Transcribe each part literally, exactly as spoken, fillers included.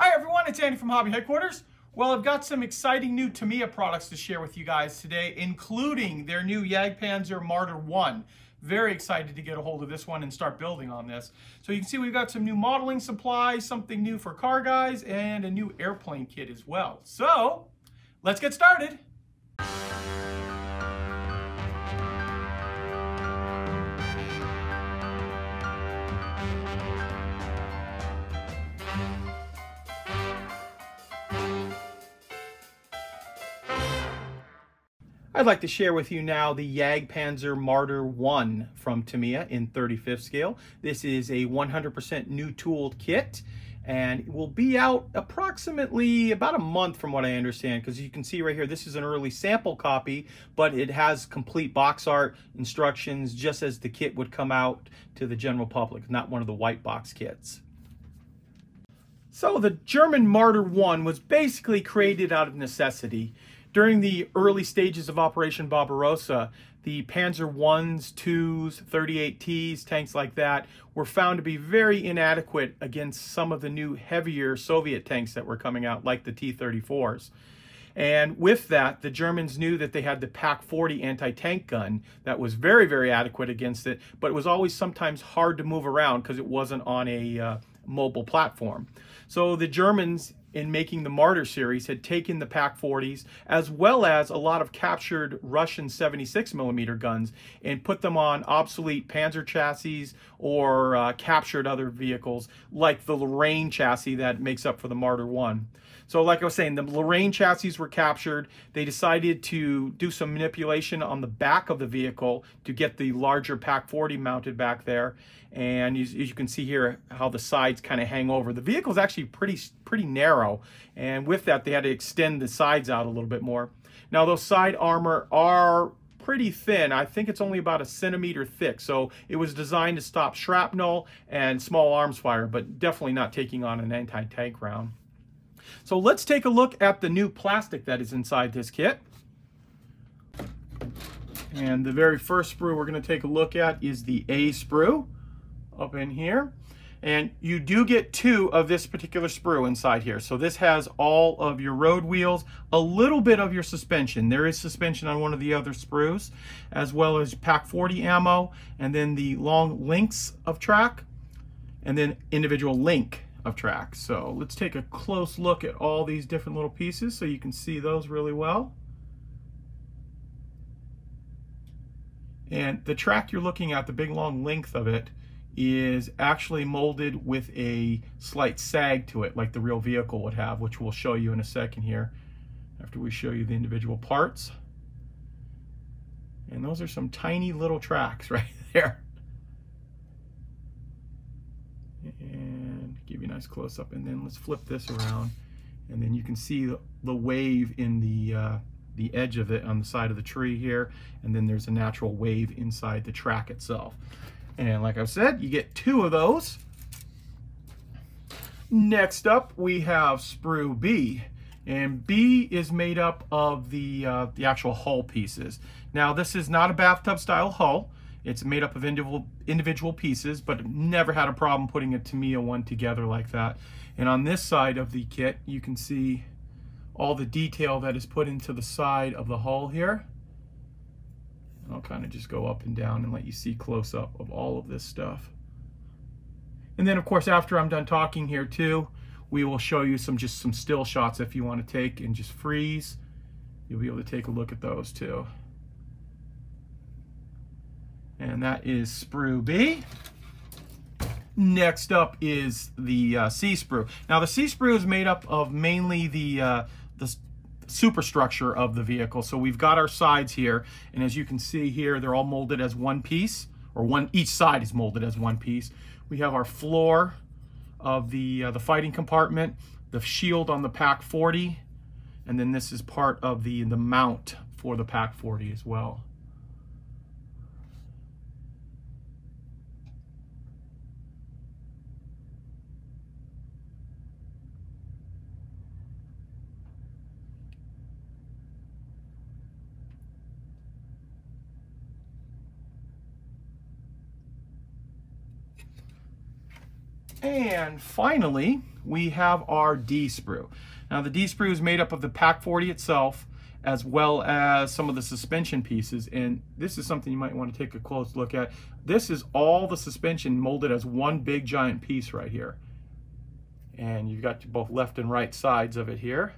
Hi everyone, it's Andy from Hobby Headquarters. Well, I've got some exciting new Tamiya products to share with you guys today, including their new Jagdpanzer Marder one. Very excited to get a hold of this one and start building on this. So you can see we've got some new modeling supplies, something new for car guys, and a new airplane kit as well. So let's get started. I'd like to share with you now the Jagdpanzer Marder one from Tamiya in thirty-fifth scale. This is a one hundred percent new tooled kit and it will be out approximately about a month from what I understand, because you can see right here this is an early sample copy, but it has complete box art instructions just as the kit would come out to the general public, not one of the white box kits. So the German Marder one was basically created out of necessity. During the early stages of Operation Barbarossa, the Panzer ones, twos, thirty-eight Ts, tanks like that, were found to be very inadequate against some of the new heavier Soviet tanks that were coming out, like the T thirty-fours. And with that, the Germans knew that they had the Pak forty anti-tank gun that was very, very adequate against it, but it was always sometimes hard to move around because it wasn't on a uh, mobile platform. So the Germans, in making the Marder series, had taken the Pak forties as well as a lot of captured Russian seventy-six millimeter guns and put them on obsolete Panzer chassis or uh, captured other vehicles like the Lorraine chassis that makes up for the Marder one. So like I was saying, the Lorraine chassis were captured. They decided to do some manipulation on the back of the vehicle to get the larger Pak forty mounted back there. And as you can see here how the sides kind of hang over. The vehicle is actually pretty, pretty narrow. And with that, they had to extend the sides out a little bit more. Now, those side armor are pretty thin. I think it's only about a centimeter thick. So it was designed to stop shrapnel and small arms fire, but definitely not taking on an anti-tank round. So let's take a look at the new plastic that is inside this kit. And the very first sprue we're going to take a look at is the A sprue up in here. And you do get two of this particular sprue inside here. So this has all of your road wheels, a little bit of your suspension. There is suspension on one of the other sprues, as well as Pak forty ammo, and then the long links of track, and then individual link of track. So let's take a close look at all these different little pieces so you can see those really well. And the track you're looking at, the big long length of it, is actually molded with a slight sag to it like the real vehicle would have, which we'll show you in a second here after we show you the individual parts. And those are some tiny little tracks right there. And give you a nice close-up, and then let's flip this around and then you can see the wave in the uh, the edge of it on the side of the tree here, and then there's a natural wave inside the track itself. And like I said, you get two of those. Next up, we have sprue B. And B is made up of the, uh, the actual hull pieces. Now, this is not a bathtub style hull. It's made up of individual, individual pieces, but never had a problem putting a Tamiya one together like that. And on this side of the kit, you can see all the detail that is put into the side of the hull here. I'll kind of just go up and down and let you see close up of all of this stuff. And then of course, after I'm done talking here too, we will show you some just some still shots if you want to take and just freeze. You'll be able to take a look at those too. And that is sprue B. Next up is the uh, C sprue. Now the C sprue is made up of mainly the uh, the superstructure of the vehicle. So we've got our sides here, and as you can see here, they're all molded as one piece, or one each side is molded as one piece. We have our floor of the uh, the fighting compartment, the shield on the Pak forty, and then this is part of the the mount for the Pak forty as well. And finally, we have our D-sprue. Now the D-sprue is made up of the Pak forty itself, as well as some of the suspension pieces. And this is something you might want to take a close look at. This is all the suspension molded as one big giant piece right here. And you've got both left and right sides of it here.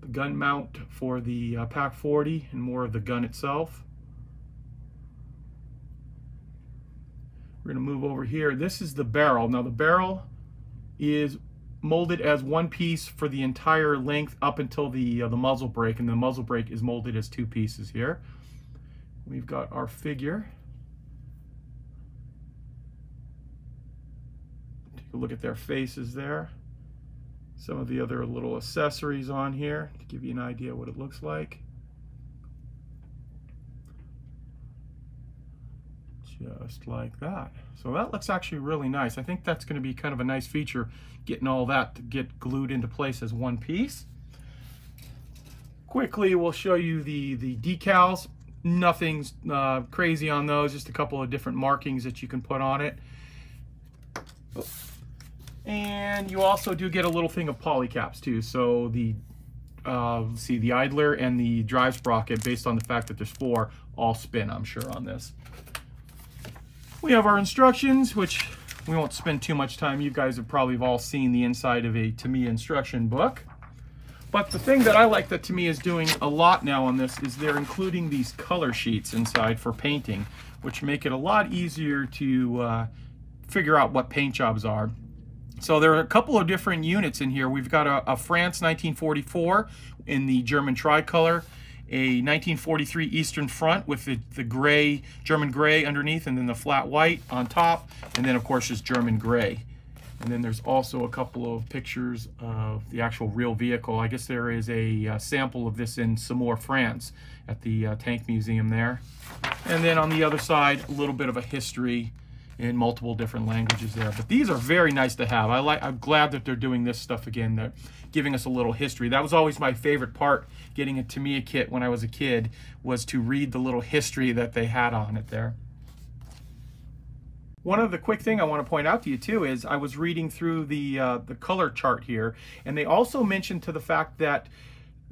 The gun mount for the uh, Pak forty and more of the gun itself. We're gonna move over here. This is the barrel. Now the barrel is molded as one piece for the entire length up until the, uh, the muzzle brake, and the muzzle brake is molded as two pieces here. We've got our figure. Take a look at their faces there. Some of the other little accessories on here to give you an idea what it looks like. Just like that. So that looks actually really nice. I think that's going to be kind of a nice feature, getting all that to get glued into place as one piece. Quickly, we'll show you the, the decals. Nothing's uh, crazy on those, just a couple of different markings that you can put on it. And you also do get a little thing of polycaps too. So the, uh, let's see, the idler and the drive sprocket, based on the fact that there's four, all spin, I'm sure, on this. We have our instructions, which we won't spend too much time. You guys have probably all seen the inside of a Tamiya instruction book. But the thing that I like that Tamiya is doing a lot now on this is they're including these color sheets inside for painting, which make it a lot easier to uh, figure out what paint jobs are. So there are a couple of different units in here. We've got a, a France nineteen forty-four in the German tricolor, a nineteen forty-three Eastern Front with the, the gray, German gray underneath, and then the flat white on top, and then of course just German gray. And then there's also a couple of pictures of the actual real vehicle. I guess there is a uh, sample of this in Saumur, France at the uh, tank museum there. And then on the other side, a little bit of a history in multiple different languages there. But these are very nice to have. I like, I'm glad that they're doing this stuff again. They're giving us a little history. That was always my favorite part, getting a Tamiya kit when I was a kid, was to read the little history that they had on it there. One other quick thing I want to point out to you too is I was reading through the, uh, the color chart here, and they also mentioned to the fact that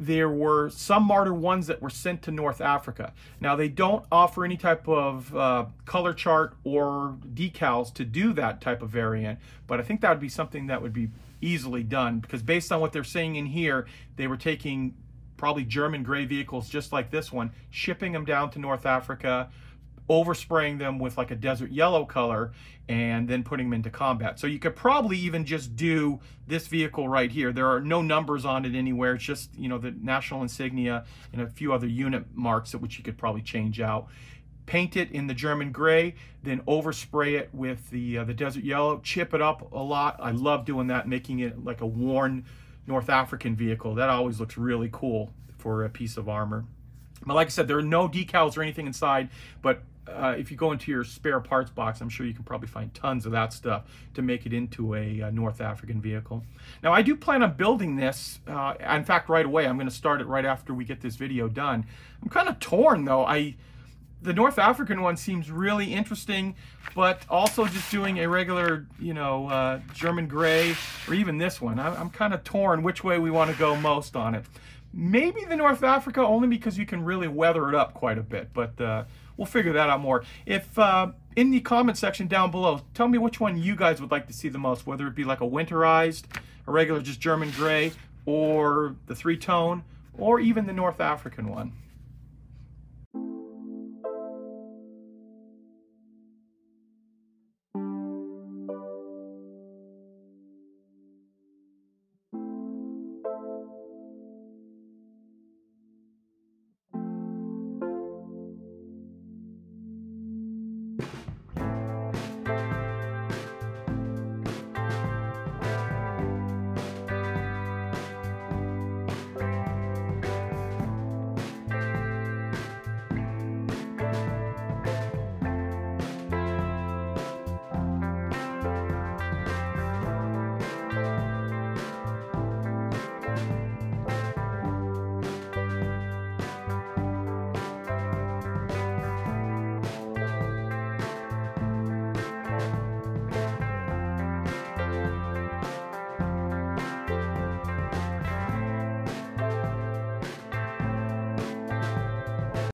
there were some Marder ones that were sent to North Africa. Now they don't offer any type of uh, color chart or decals to do that type of variant, but I think that would be something that would be easily done, because based on what they're saying in here, they were taking probably German gray vehicles just like this one, shipping them down to North Africa, overspraying them with like a desert yellow color, and then putting them into combat. So you could probably even just do this vehicle right here. There are no numbers on it anywhere. It's just, you know, the national insignia and a few other unit marks at which you could probably change out. Paint it in the German gray, then overspray it with the, uh, the desert yellow, chip it up a lot. I love doing that, making it like a worn North African vehicle. That always looks really cool for a piece of armor. But like I said, there are no decals or anything inside, but Uh, if you go into your spare parts box, I'm sure you can probably find tons of that stuff to make it into a uh, North African vehicle. Now, I do plan on building this. Uh, in fact, right away, I'm going to start it right after we get this video done. I'm kind of torn, though. I the North African one seems really interesting, but also just doing a regular, you know, uh, German gray, or even this one. I, I'm kind of torn which way we want to go most on it. Maybe the North Africa, only because you can really weather it up quite a bit, but uh, we'll figure that out more. If uh, in the comment section down below, tell me which one you guys would like to see the most, whether it be like a winterized, a regular just German gray, or the three-tone, or even the North African one.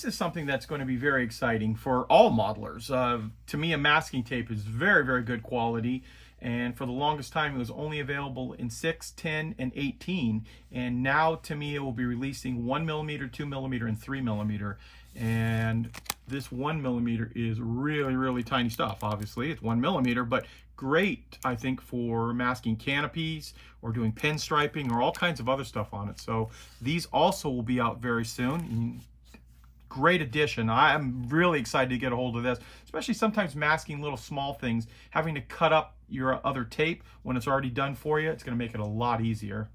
this is something that's going to be very exciting for all modelers. Uh, Tamiya masking tape is very, very good quality. And for the longest time, it was only available in six, ten, and eighteen. And now Tamiya will be releasing one millimeter, two millimeter, and three millimeter. And this one millimeter is really, really tiny stuff, obviously. It's one millimeter, but great, I think, for masking canopies or doing pinstriping or all kinds of other stuff on it. So these also will be out very soon. Great addition. I'm really excited to get a hold of this, especially sometimes masking little small things, having to cut up your other tape when it's already done for you. It's going to make it a lot easier.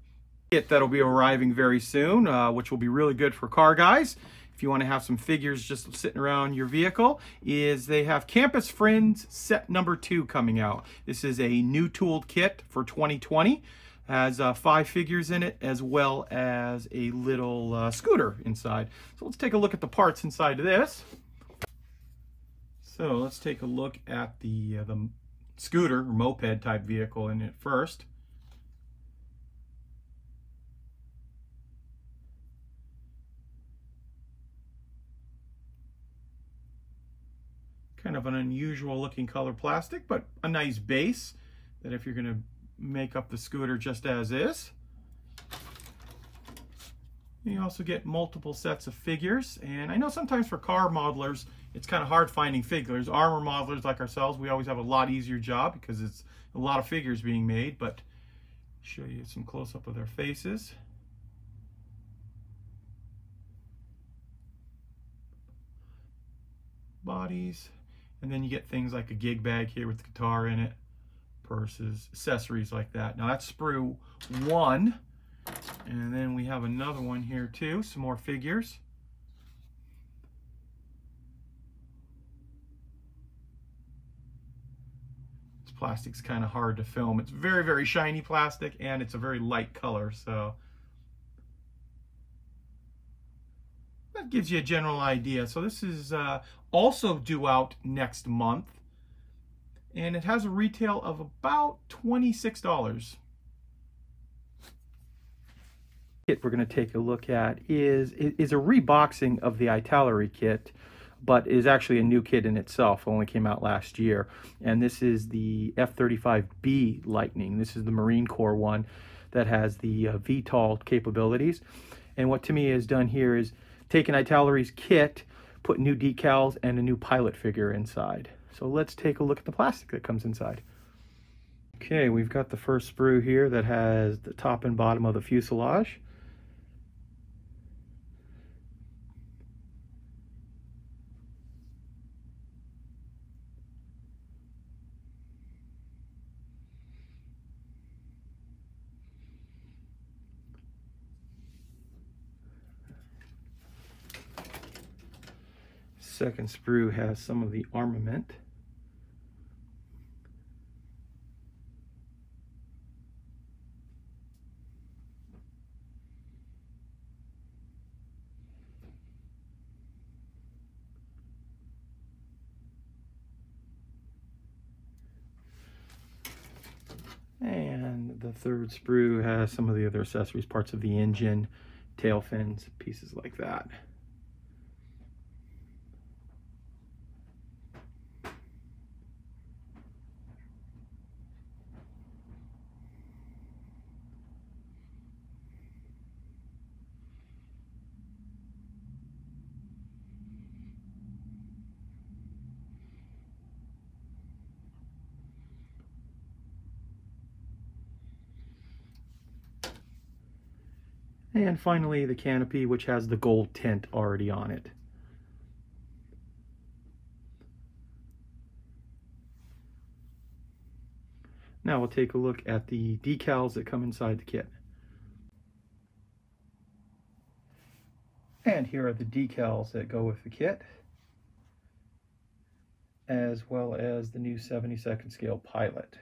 That'll be arriving very soon, uh, which will be really good for car guys. If you want to have some figures just sitting around your vehicle, is they have Campus Friends set number two coming out. This is a new tooled kit for twenty twenty. Has uh, five figures in it, as well as a little uh, scooter inside. So let's take a look at the parts inside of this. So let's take a look at the, uh, the scooter or moped type vehicle in it first. Kind of an unusual looking color plastic, but a nice base that if you're going to make up the scooter just as is. You also get multiple sets of figures, and I know sometimes for car modelers it's kind of hard finding figures. Armor modelers like ourselves, we always have a lot easier job because it's a lot of figures being made, but show you some close-up of their faces. Bodies, and then you get things like a gig bag here with the guitar in it. Versus accessories like that. Now that's sprue one, and then we have another one here too, some more figures. This plastic's kind of hard to film. It's very, very shiny plastic, and it's a very light color, so that gives you a general idea. So this is uh, also due out next month. And it has a retail of about twenty-six dollars. Kit we're going to take a look at is, is a reboxing of the Italeri kit, but is actually a new kit in itself, only came out last year. And this is the F thirty-five B Lightning. This is the Marine Corps one that has the uh, V TOL capabilities. And what Tamiya has done here is taken Italeri's kit, put new decals and a new pilot figure inside. So let's take a look at the plastic that comes inside. Okay, we've got the first sprue here that has the top and bottom of the fuselage. Second sprue has some of the armament. And the third sprue has some of the other accessories, parts of the engine, tail fins, pieces like that. And finally, the canopy, which has the gold tint already on it. Now we'll take a look at the decals that come inside the kit. And here are the decals that go with the kit, as well as the new seventy-second scale pilot.